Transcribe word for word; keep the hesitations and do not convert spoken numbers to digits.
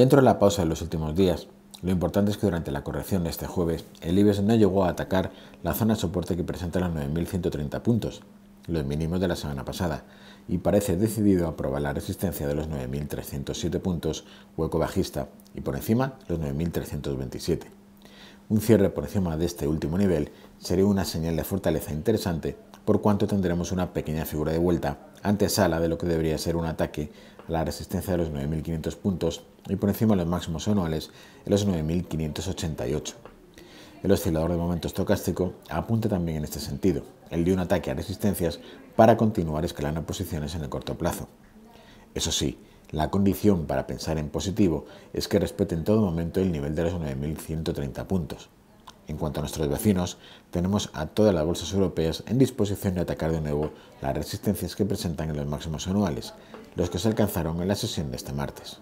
Dentro de la pausa de los últimos días, lo importante es que durante la corrección de este jueves, el IBEX no llegó a atacar la zona de soporte que presenta los nueve mil ciento treinta puntos, los mínimos de la semana pasada, y parece decidido a probar la resistencia de los nueve mil trescientos siete puntos, hueco bajista, y por encima los nueve mil trescientos veintisiete. Un cierre por encima de este último nivel sería una señal de fortaleza interesante, por cuanto tendremos una pequeña figura de vuelta, antesala de lo que debería ser un ataque a la resistencia de los nueve mil quinientos puntos y por encima de los máximos anuales en los nueve mil quinientos ochenta y ocho. El oscilador de momento estocástico apunta también en este sentido, el de un ataque a resistencias para continuar escalando posiciones en el corto plazo. Eso sí, la condición para pensar en positivo es que respete en todo momento el nivel de los nueve mil ciento treinta puntos. En cuanto a nuestros vecinos, tenemos a todas las bolsas europeas en disposición de atacar de nuevo las resistencias que presentan en los máximos anuales, los que se alcanzaron en la sesión de este martes.